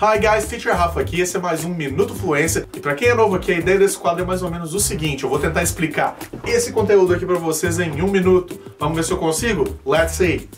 Hi guys, Teacher Rafa aqui, esse é mais um Minuto Fluência. E pra quem é novo aqui, a ideia desse quadro é mais ou menos o seguinte: eu vou tentar explicar esse conteúdo aqui pra vocês em um minuto. Vamos ver se eu consigo? Let's see!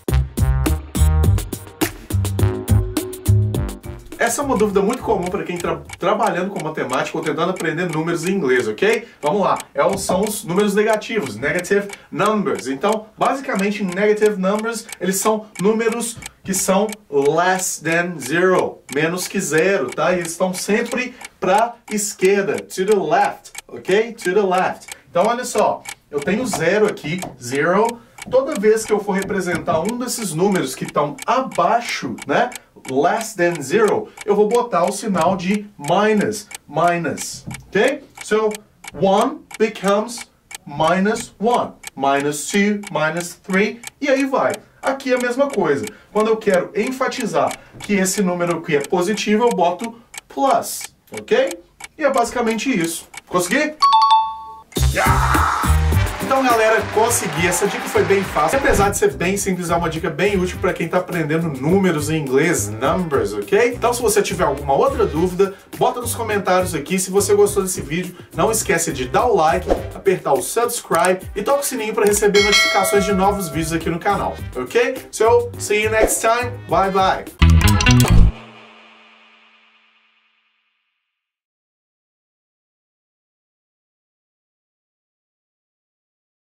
Essa é uma dúvida muito comum para quem está trabalhando com matemática ou tentando aprender números em inglês, ok? Vamos lá, são os números negativos, negative numbers. Então, basicamente, negative numbers, eles são números que são less than zero, menos que zero, tá? E eles estão sempre para esquerda, to the left, ok? To the left. Então, olha só, eu tenho zero aqui, zero. Toda vez que eu for representar um desses números que estão abaixo, né? Less than zero, eu vou botar o sinal de minus, minus, ok? So, 1 becomes minus 1, minus 2, minus 3, e aí vai. Aqui é a mesma coisa. Quando eu quero enfatizar que esse número aqui é positivo, eu boto plus, ok? E é basicamente isso. Consegui? Yeah! Então, galera, consegui. Essa dica foi bem fácil. E, apesar de ser bem simples, é uma dica bem útil para quem está aprendendo números em inglês, numbers, ok? Então, se você tiver alguma outra dúvida, bota nos comentários aqui. Se você gostou desse vídeo, não esquece de dar o like, apertar o subscribe e toca o sininho para receber notificações de novos vídeos aqui no canal, ok? So, see you next time. Bye, bye.